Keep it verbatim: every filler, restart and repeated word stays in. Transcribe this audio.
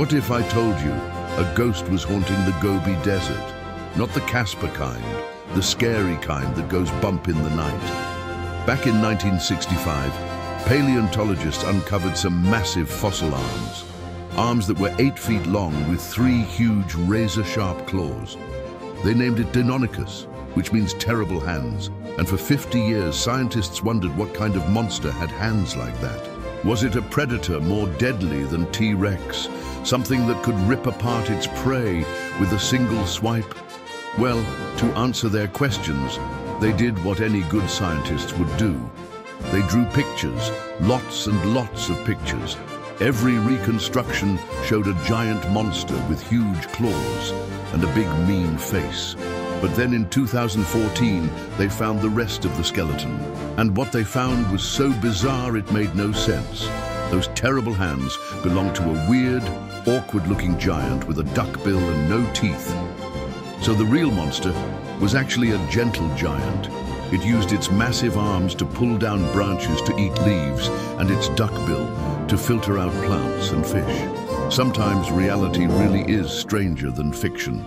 What if I told you a ghost was haunting the Gobi Desert? Not the Casper kind, the scary kind that goes bump in the night. Back in nineteen sixty-five, paleontologists uncovered some massive fossil arms. Arms that were eight feet long with three huge razor-sharp claws. They named it Deinocheirus, which means terrible hands, and for fifty years scientists wondered what kind of monster had hands like that. Was it a predator more deadly than T Rex? Something that could rip apart its prey with a single swipe? Well, to answer their questions, they did what any good scientists would do. They drew pictures, lots and lots of pictures. Every reconstruction showed a giant monster with huge claws and a big mean face. But then in two thousand fourteen, they found the rest of the skeleton. And what they found was so bizarre it made no sense. Those terrible hands belonged to a weird, awkward-looking giant with a duck bill and no teeth. So the real monster was actually a gentle giant. It used its massive arms to pull down branches to eat leaves and its duck bill to filter out plants and fish. Sometimes reality really is stranger than fiction.